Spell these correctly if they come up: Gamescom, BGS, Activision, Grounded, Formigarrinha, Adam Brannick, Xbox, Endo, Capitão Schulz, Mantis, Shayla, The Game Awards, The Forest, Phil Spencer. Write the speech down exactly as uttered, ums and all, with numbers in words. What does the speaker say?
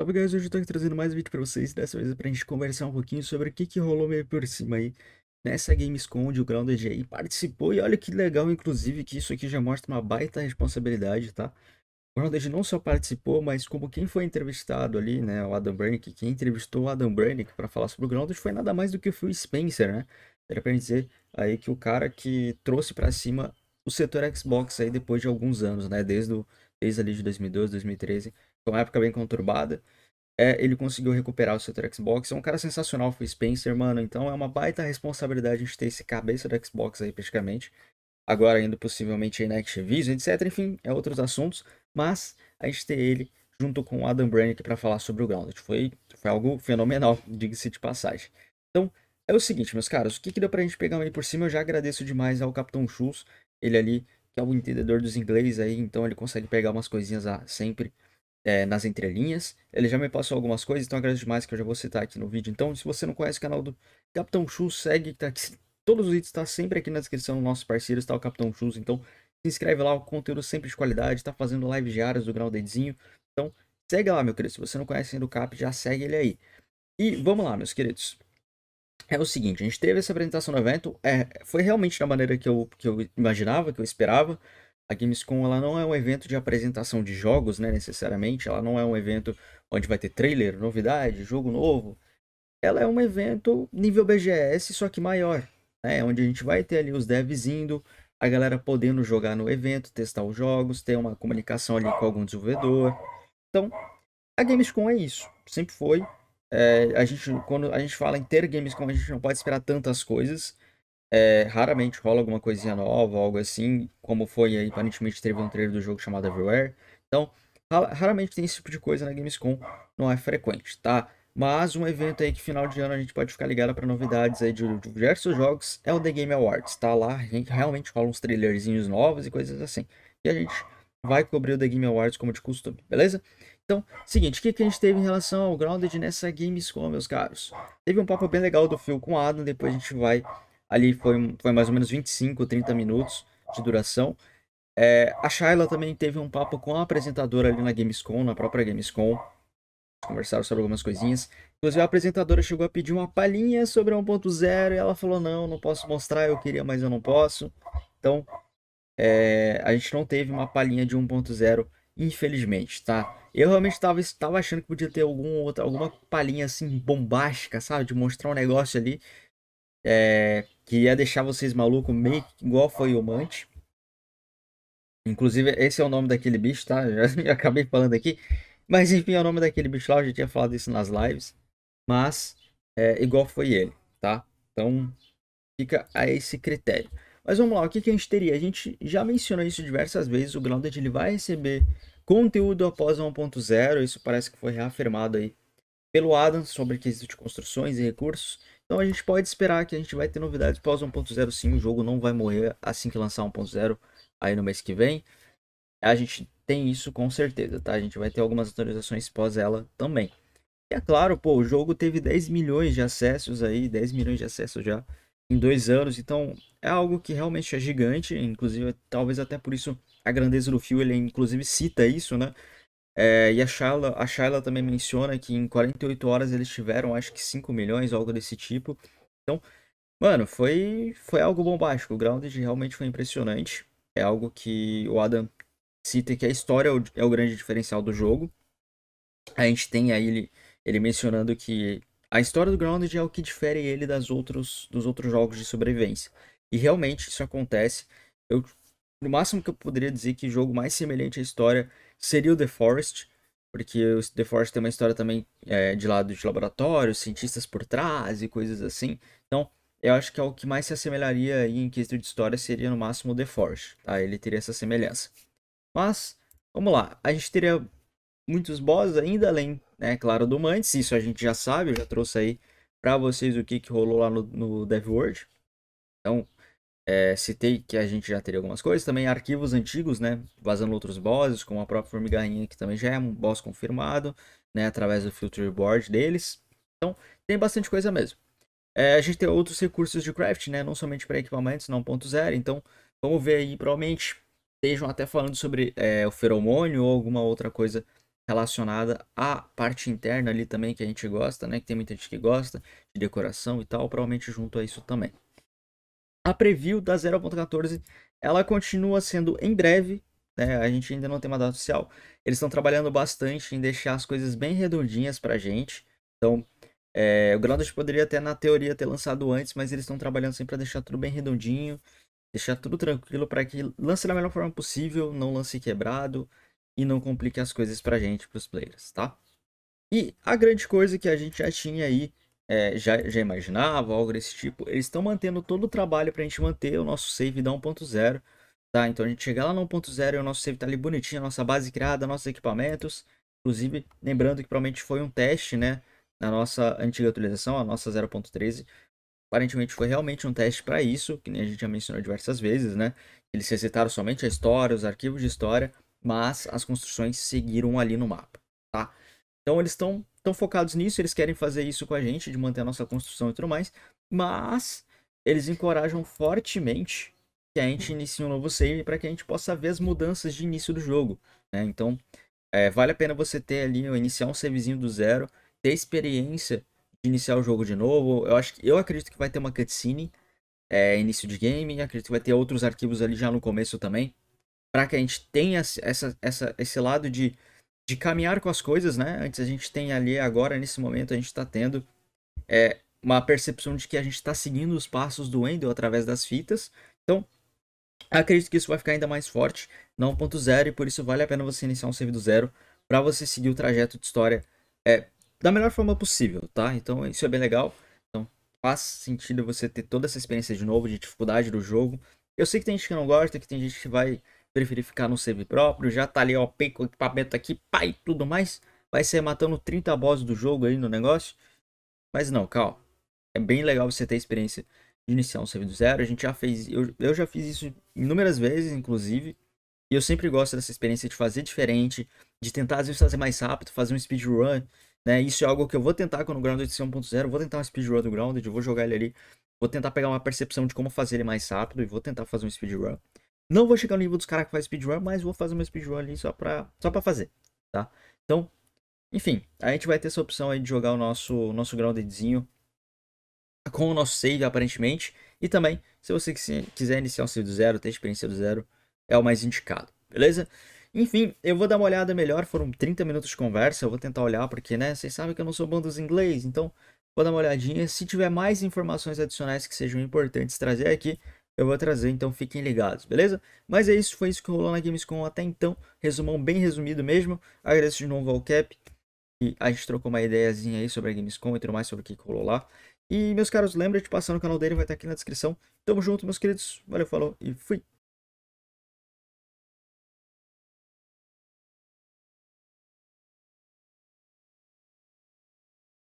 Salve guys, hoje eu tô aqui trazendo mais um vídeo pra vocês, dessa vez pra gente conversar um pouquinho sobre o que que rolou meio por cima aí nessa Gamescom, onde o Grounded aí participou. E olha que legal, inclusive, que isso aqui já mostra uma baita responsabilidade, tá? O Grounded não só participou, mas como quem foi entrevistado ali, né, o Adam Brannick, quem entrevistou o Adam Brannick pra falar sobre o Grounded foi nada mais do que o Phil Spencer, né? Era pra gente dizer aí que o cara que trouxe pra cima o setor Xbox aí depois de alguns anos, né, desde o... desde ali de dois mil e doze, dois mil e treze, uma época bem conturbada, é, ele conseguiu recuperar o setor Xbox. É um cara sensacional, foi Spencer, mano, então é uma baita responsabilidade a gente ter esse cabeça do Xbox aí praticamente, agora indo possivelmente aí na Activision, etc, enfim, é outros assuntos, mas a gente ter ele junto com o Adam Brannick para falar sobre o Grounded, foi, foi algo fenomenal, diga-se de passagem. Então, é o seguinte, meus caros, o que que deu pra gente pegar aí por cima, eu já agradeço demais ao Capitão Schulz, ele ali, que é o entendedor dos inglês aí, então ele consegue pegar umas coisinhas ah, sempre é, nas entrelinhas. Ele já me passou algumas coisas, então agradeço demais, que eu já vou citar aqui no vídeo. Então, se você não conhece o canal do Capitão Schulz, segue, que tá aqui, todos os vídeos tá sempre aqui na descrição, nossos parceiros, tá o Capitão Schulz. Então, se inscreve lá, o conteúdo sempre de qualidade, tá fazendo live diárias do Groundedzinho. Então, segue lá, meu querido, se você não conhece ainda o Cap, já segue ele aí. E vamos lá, meus queridos. É o seguinte, a gente teve essa apresentação do evento, é, foi realmente da maneira que eu, que eu imaginava, que eu esperava. A Gamescom, ela não é um evento de apresentação de jogos, né, necessariamente. Ela não é um evento onde vai ter trailer, novidade, jogo novo. Ela é um evento nível B G S, só que maior, né, onde a gente vai ter ali os devs indo, a galera podendo jogar no evento, testar os jogos, ter uma comunicação ali com algum desenvolvedor. Então, a Gamescom é isso, sempre foi. É, a gente, quando a gente fala em ter Gamescom, a gente não pode esperar tantas coisas. É, raramente rola alguma coisinha nova, algo assim, como foi aí, aparentemente teve um trailer do jogo chamado Everywhere. Então, raramente tem esse tipo de coisa na Gamescom, não é frequente, tá? Mas um evento aí que final de ano a gente pode ficar ligado para novidades aí de, de diversos jogos é o The Game Awards, tá? Lá realmente rola uns trailerzinhos novos e coisas assim. E a gente vai cobrir o The Game Awards como de costume, beleza? Então, seguinte, o que, que a gente teve em relação ao Grounded nessa Gamescom, meus caros? Teve um papo bem legal do Phil com o Adam, depois a gente vai... Ali foi, foi mais ou menos vinte e cinco, trinta minutos de duração. É, a Shayla também teve um papo com a apresentadora ali na Gamescom, na própria Gamescom. Conversaram sobre algumas coisinhas. Inclusive a apresentadora chegou a pedir uma palhinha sobre a um ponto zero e ela falou, não, não posso mostrar, eu queria, mas eu não posso. Então, é, a gente não teve uma palhinha de um ponto zero, infelizmente, tá? Eu realmente estava achando que podia ter algum outra, alguma palhinha assim bombástica, sabe? De mostrar um negócio ali é, que ia deixar vocês malucos, meio igual foi o Mantis. Inclusive, esse é o nome daquele bicho, tá? Já, já acabei falando aqui. Mas enfim, é o nome daquele bicho lá, eu já tinha falado isso nas lives. Mas, é, igual foi ele, tá? Então, fica a esse critério. Mas vamos lá, o que, que a gente teria? A gente já mencionou isso diversas vezes, o Grounded ele vai receber... conteúdo após um ponto zero, isso parece que foi reafirmado aí pelo Adam sobre quesito de construções e recursos. Então a gente pode esperar que a gente vai ter novidades após um ponto zero sim, o jogo não vai morrer assim que lançar um ponto zero aí no mês que vem. A gente tem isso com certeza, tá? A gente vai ter algumas atualizações pós ela também. E é claro, pô, o jogo teve dez milhões de acessos aí, dez milhões de acessos já em dois anos, então é algo que realmente é gigante, inclusive talvez até por isso a grandeza do Phil, ele inclusive cita isso, né? É, e a Shayla, a Shayla também menciona que em quarenta e oito horas eles tiveram acho que cinco milhões, algo desse tipo. Então, mano, foi, foi algo bombástico, o Grounded realmente foi impressionante, é algo que o Adam cita que a história é o, é o grande diferencial do jogo. A gente tem aí ele, ele mencionando que a história do Grounded é o que difere ele das outros, dos outros jogos de sobrevivência. E realmente isso acontece. Eu, no máximo que eu poderia dizer que o jogo mais semelhante à história seria o The Forest. Porque o The Forest tem uma história também é, de lado de laboratório, cientistas por trás e coisas assim. Então eu acho que é o que mais se assemelharia aí em questão de história seria no máximo o The Forest. Tá? Ele teria essa semelhança. Mas, vamos lá. A gente teria muitos bosses ainda além... É claro, do Mantis, isso a gente já sabe, eu já trouxe aí pra vocês o que, que rolou lá no, no Dev World. Então, é, citei que a gente já teria algumas coisas, também arquivos antigos, né, vazando outros bosses, como a própria Formigarrinha, que também já é um boss confirmado, né, através do filter board deles. Então, tem bastante coisa mesmo. É, a gente tem outros recursos de craft, né, não somente para equipamentos, não um ponto zero, então, vamos ver aí, provavelmente, estejam até falando sobre é, o feromônio ou alguma outra coisa relacionada à parte interna ali também, que a gente gosta, né? Que tem muita gente que gosta de decoração e tal, provavelmente junto a isso também. A preview da zero ponto quatorze, ela continua sendo em breve, né? A gente ainda não tem uma data oficial. Eles estão trabalhando bastante em deixar as coisas bem redondinhas pra gente. Então, é, o Grounded poderia até, na teoria, ter lançado antes, mas eles estão trabalhando sempre pra deixar tudo bem redondinho, deixar tudo tranquilo para que lance da melhor forma possível, não lance quebrado e não complique as coisas pra gente, pros players, tá? E a grande coisa que a gente já tinha aí, é, já, já imaginava, algo desse tipo, eles estão mantendo todo o trabalho pra gente manter o nosso save da um ponto zero, tá? Então a gente chegar lá no um ponto zero e o nosso save tá ali bonitinho, a nossa base criada, nossos equipamentos, inclusive, lembrando que provavelmente foi um teste, né? Na nossa antiga atualização, a nossa zero ponto treze, aparentemente foi realmente um teste para isso, que nem a gente já mencionou diversas vezes, né? Eles resetaram somente a história, os arquivos de história, mas as construções seguiram ali no mapa, tá? Então eles estão tão focados nisso, eles querem fazer isso com a gente, de manter a nossa construção e tudo mais, mas eles encorajam fortemente que a gente inicie um novo save para que a gente possa ver as mudanças de início do jogo, né? Então, é, vale a pena você ter ali, iniciar um savezinho do zero, ter experiência de iniciar o jogo de novo. Eu, acho que, eu acredito que vai ter uma cutscene, é, início de game, acredito que vai ter outros arquivos ali já no começo também, para que a gente tenha essa, essa, esse lado de, de caminhar com as coisas, né? Antes a gente tem ali, agora, nesse momento, a gente está tendo é, uma percepção de que a gente está seguindo os passos do Endo através das fitas. Então, acredito que isso vai ficar ainda mais forte na um ponto zero, e por isso vale a pena você iniciar um save do zero, para você seguir o trajeto de história é, da melhor forma possível, tá? Então, isso é bem legal. Então, faz sentido você ter toda essa experiência de novo, de dificuldade do jogo. Eu sei que tem gente que não gosta, que tem gente que vai preferir ficar no save próprio, já tá ali, ó, com o equipamento aqui, pá, e tudo mais. Vai sair matando trinta bosses do jogo aí no negócio. Mas não, calma. É bem legal você ter a experiência de iniciar um save do zero. A gente já fez, eu, eu já fiz isso inúmeras vezes, inclusive. E eu sempre gosto dessa experiência de fazer diferente, de tentar às vezes fazer mais rápido, fazer um speedrun, né? Isso é algo que eu vou tentar quando o Grounded ser um ponto zero. Vou tentar um speedrun do Grounded, eu vou jogar ele ali. Vou tentar pegar uma percepção de como fazer ele mais rápido e vou tentar fazer um speedrun. Não vou chegar no nível dos caras que faz speedrun, mas vou fazer uma speedrun ali só pra, só pra fazer, tá? Então, enfim, a gente vai ter essa opção aí de jogar o nosso, nosso groundedzinho com o nosso save, aparentemente. E também, se você quiser iniciar um save do zero, ter experiência do zero, é o mais indicado, beleza? Enfim, eu vou dar uma olhada melhor, foram trinta minutos de conversa, eu vou tentar olhar, porque, né, vocês sabem que eu não sou bom dos inglês, então vou dar uma olhadinha. Se tiver mais informações adicionais que sejam importantes trazer aqui, eu vou trazer, então fiquem ligados, beleza? Mas é isso, foi isso que rolou na Gamescom até então. Resumão bem resumido mesmo. Agradeço de novo ao Cap. E a gente trocou uma ideiazinha aí sobre a Gamescom e tudo mais sobre o que rolou lá. E, meus caros, lembra de passar no canal dele, vai estar aqui na descrição. Tamo junto, meus queridos. Valeu, falou e fui!